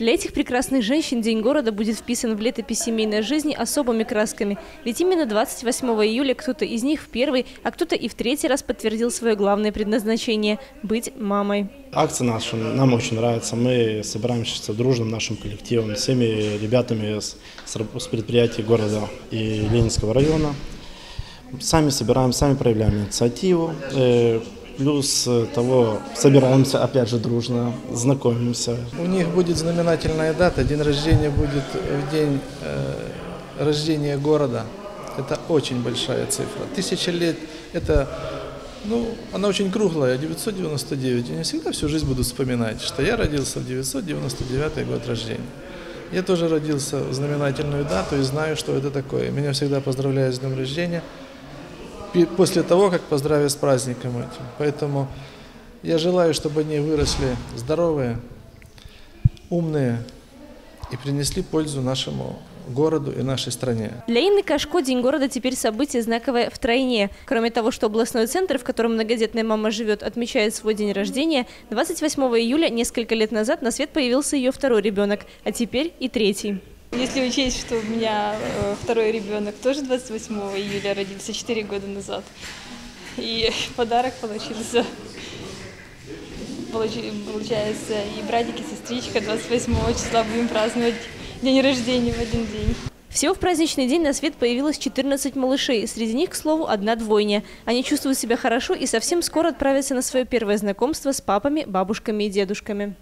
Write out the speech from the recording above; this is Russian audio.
Для этих прекрасных женщин День города будет вписан в летопись семейной жизни особыми красками. Ведь именно 28 июля кто-то из них в первый, а кто-то и в третий раз подтвердил свое главное предназначение – быть мамой. Акция наша нам очень нравится. Мы собираемся дружным нашим коллективом, всеми ребятами с предприятий города и Ленинского района. Сами собираем, сами проявляем инициативу. Плюс того, собираемся опять же дружно, знакомимся. У них будет знаменательная дата, день рождения будет в день рождения города. Это очень большая цифра. 1000 лет, это, она очень круглая, 999. Они всегда всю жизнь будут вспоминать, что я родился в 999 год рождения. Я тоже родился в знаменательную дату и знаю, что это такое. Меня всегда поздравляют с днем рождения. После того, как поздравят с праздником этим. Поэтому я желаю, чтобы они выросли здоровые, умные и принесли пользу нашему городу и нашей стране. Для Инны Кашко День города теперь событие знаковое втройне. Кроме того, что областной центр, в котором многодетная мама живет, отмечает свой день рождения, 28 июля несколько лет назад на свет появился ее второй ребенок, а теперь и третий. Если учесть, что у меня второй ребенок тоже 28 июля родился 4 года назад, и подарок получается, и братик, и сестричка 28 числа будем праздновать день рождения в один день. Всего в праздничный день на свет появилось 14 малышей. Среди них, к слову, одна двойня. Они чувствуют себя хорошо и совсем скоро отправятся на свое первое знакомство с папами, бабушками и дедушками.